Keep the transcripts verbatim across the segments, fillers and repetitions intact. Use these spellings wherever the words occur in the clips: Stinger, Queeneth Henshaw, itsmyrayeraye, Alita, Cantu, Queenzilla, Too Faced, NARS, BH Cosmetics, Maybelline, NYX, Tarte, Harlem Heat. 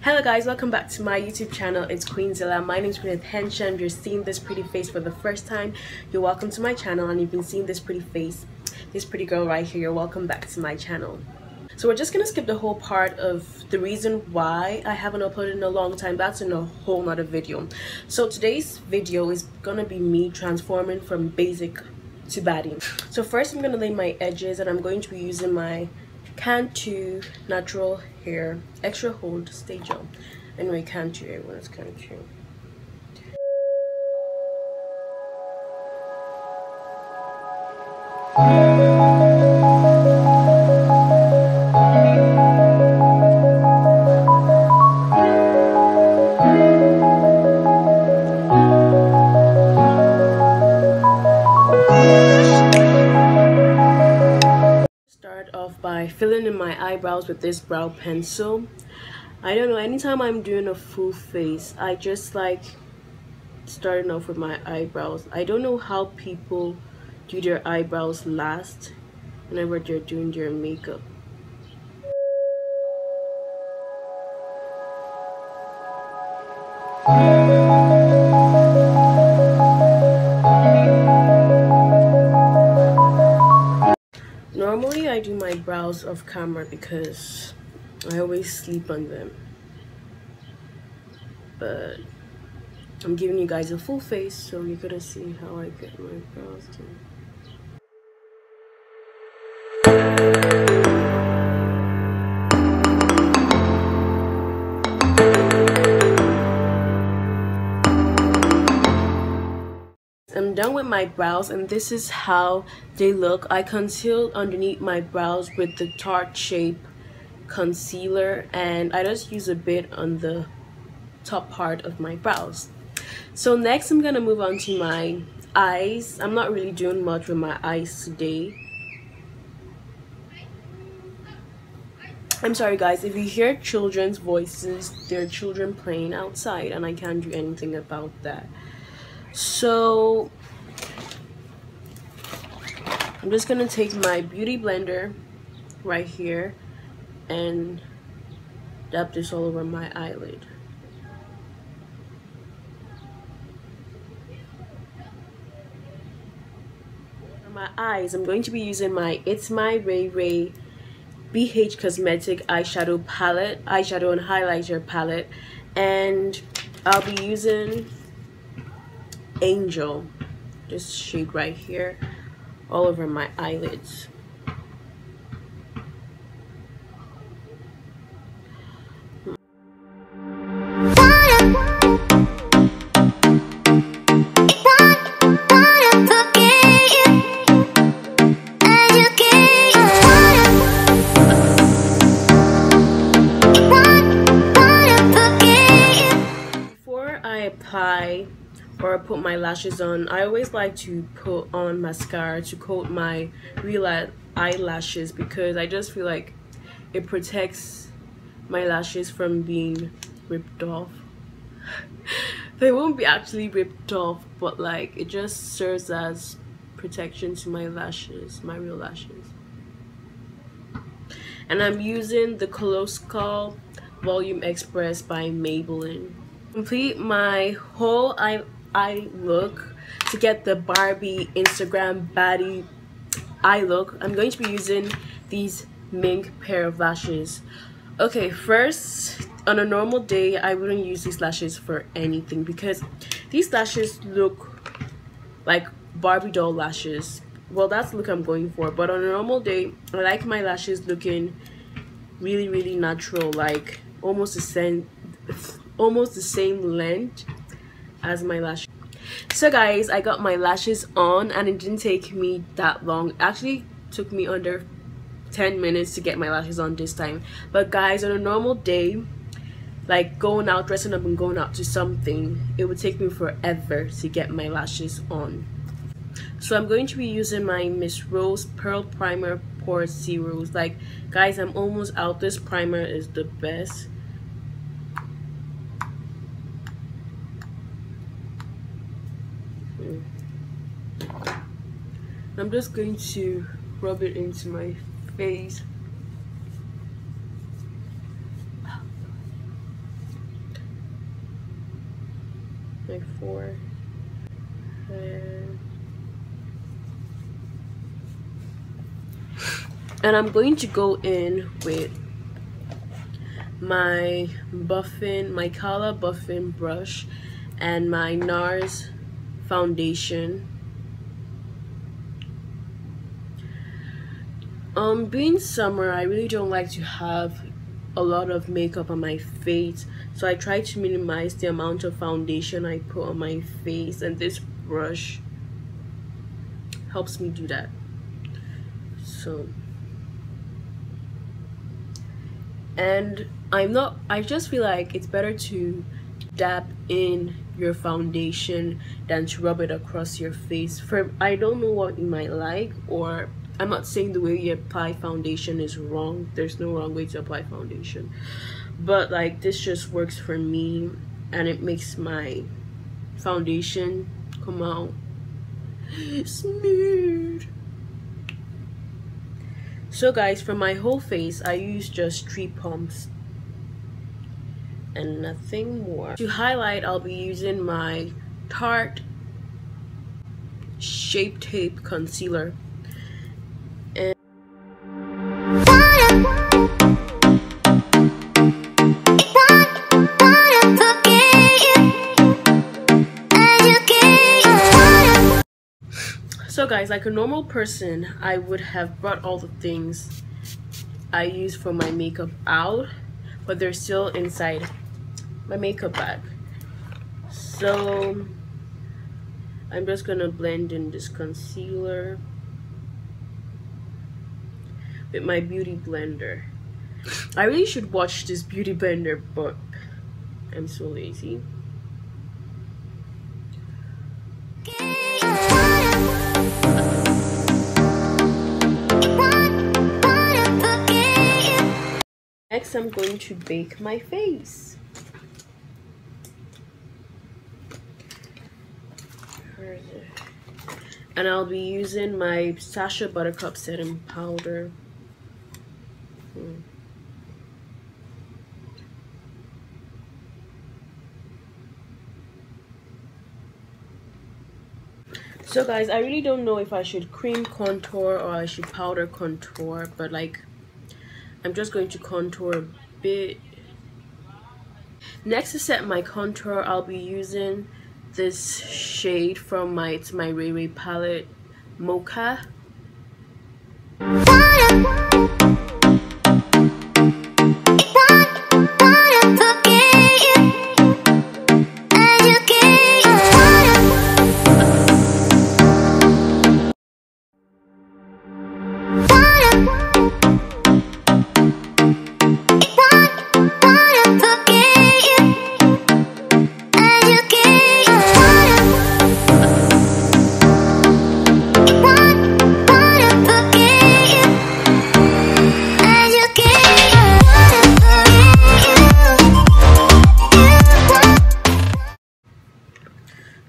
Hello guys, welcome back to my YouTube channel. It's Queenzilla. My name is Queeneth Henshaw. If you're seeing this pretty face for the first time, you're welcome to my channel, and you've been seeing this pretty face, this pretty girl right here, you're welcome back to my channel. So we're just gonna skip the whole part of the reason why I haven't uploaded in a long time. That's in a whole nother video. So today's video is gonna be me transforming from basic to baddie. So first I'm gonna lay my edges, and I'm going to be using my Cantu natural hair extra hold stay gel. Anyway, Cantu, everyone's Cantu. Filling in my eyebrows with this brow pencil. I don't know, anytime I'm doing a full face, I just like starting off with my eyebrows. I don't know how people do their eyebrows last whenever they're doing their makeup. Normally I do my brows off camera because I always sleep on them, but I'm giving you guys a full face so you're gonna see how I get my brows done. I'm done with my brows, and this is how they look. I concealed underneath my brows with the Tarte Shape concealer, and I just use a bit on the top part of my brows. So next I'm gonna move on to my eyes. I'm not really doing much with my eyes today. I'm sorry guys, if you hear children's voices, they're children playing outside and I can't do anything about that. So I'm just gonna take my beauty blender right here and dab this all over my eyelid. For my eyes, I'm going to be using my It's My Ray Ray B H Cosmetic eyeshadow palette, eyeshadow and highlighter palette, and I'll be using Angel, this shade right here, all over my eyelids. Before I apply or put my lashes on, I always like to put on mascara to coat my real eyelashes because I just feel like it protects my lashes from being ripped off. They won't be actually ripped off, but like it just serves as protection to my lashes, my real lashes. And I'm using the Colossal Volume Express by Maybelline. Complete my whole eye eye look to get the Barbie Instagram baddie eye look. I'm going to be using these mink pair of lashes. Okay, first, on a normal day I wouldn't use these lashes for anything because these lashes look like Barbie doll lashes. Well, that's the look I'm going for, but on a normal day I like my lashes looking really really natural, like almost the same almost the same length as my lash. So guys, I got my lashes on and it didn't take me that long. It actually took me under ten minutes to get my lashes on this time. But guys, on a normal day, like going out, dressing up and going out to something, it would take me forever to get my lashes on. So I'm going to be using my Miss Rose Pearl Primer Pore Zeroes. Like guys, I'm almost out. This primer is the best. I'm just going to rub it into my face. My forehead. And I'm going to go in with my buffing, my color buffing brush and my NARS foundation. Um, being summer, I really don't like to have a lot of makeup on my face, so I try to minimize the amount of foundation I put on my face, and this brush helps me do that. So, and I'm not, I just feel like it's better to dab in your foundation than to rub it across your face. For, I don't know what you might like, or I'm not saying the way you apply foundation is wrong. There's no wrong way to apply foundation. But like, this just works for me, and it makes my foundation come out smooth. So guys, for my whole face, I use just three pumps and nothing more. To highlight, I'll be using my Tarte Shape Tape Concealer. So guys, like a normal person, I would have brought all the things I use for my makeup out, but they're still inside my makeup bag. So I'm just gonna blend in this concealer with my beauty blender. I really should watch this beauty blender, but I'm so lazy. Next, I'm going to bake my face. And I'll be using my Sasha Buttercup setting powder. Hmm. So guys, I really don't know if I should cream contour or I should powder contour, but like, I'm just going to contour a bit. Next, to set my contour, I'll be using this shade from my it's my Ray Ray palette, Mocha.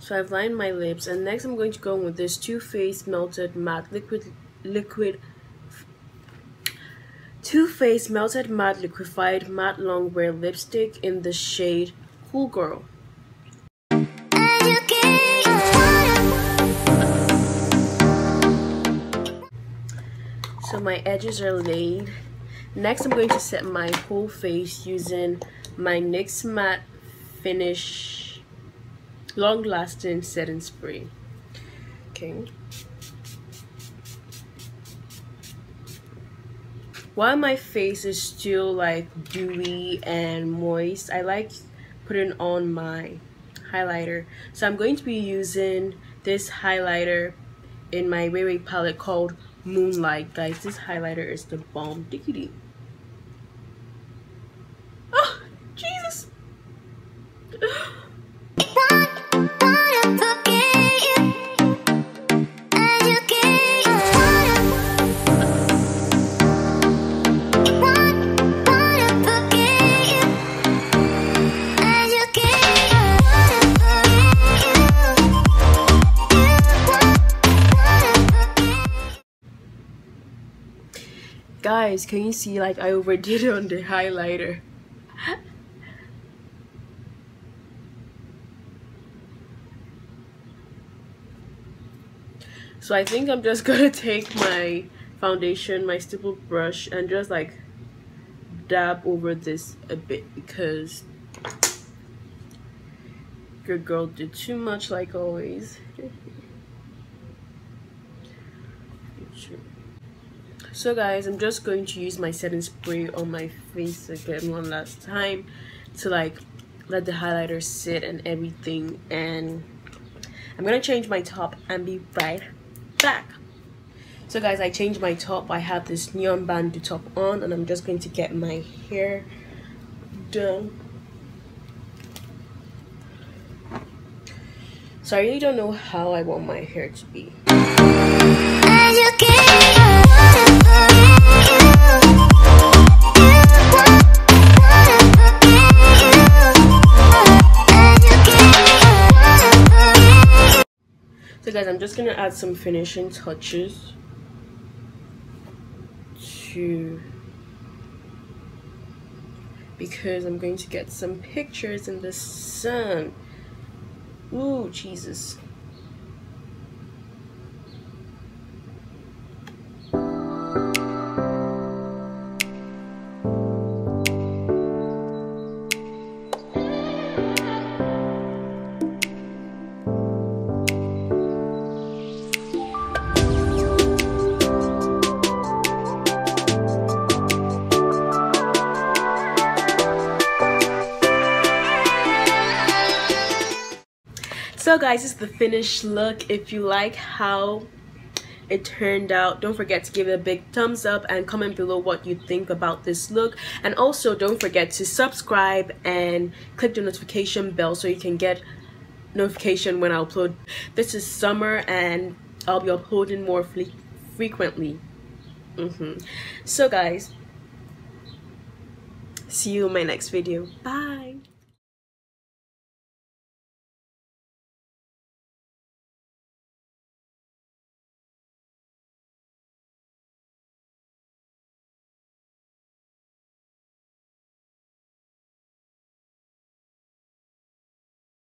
So I've lined my lips, and next I'm going to go in with this Too Faced Melted Matte Liquid Liquid Too Faced Melted Matte Liquefied Matte Longwear Lipstick in the shade Cool Girl. So my edges are laid. Next I'm going to set my whole face using my NYX Matte Finish Long Lasting Setting Spray. Okay. While my face is still like dewy and moist, I like putting on my highlighter. So I'm going to be using this highlighter in my Ray Ray palette called Moonlight. Guys, this highlighter is the bomb diggity. Oh, Jesus. guys, can you see like I overdid it on the highlighter? So I think I'm just gonna take my foundation, my stipple brush, and just like dab over this a bit, because good girl did too much like always. So guys, I'm just going to use my setting spray on my face again one last time to like let the highlighter sit and everything, and I'm gonna change my top and be right back. So guys, I changed my top. I have this neon bandeau top on, and I'm just going to get my hair done. So I really don't know how I want my hair to be. So guys, I'm just gonna add some finishing touches to, because I'm going to get some pictures in the sun. Ooh, Jesus. So guys, this is the finished look. If you like how it turned out, don't forget to give it a big thumbs up and comment below what you think about this look, and also don't forget to subscribe and click the notification bell so you can get notification when I upload. This is summer and I'll be uploading more fre frequently. Mm-hmm. So guys, see you in my next video. Bye.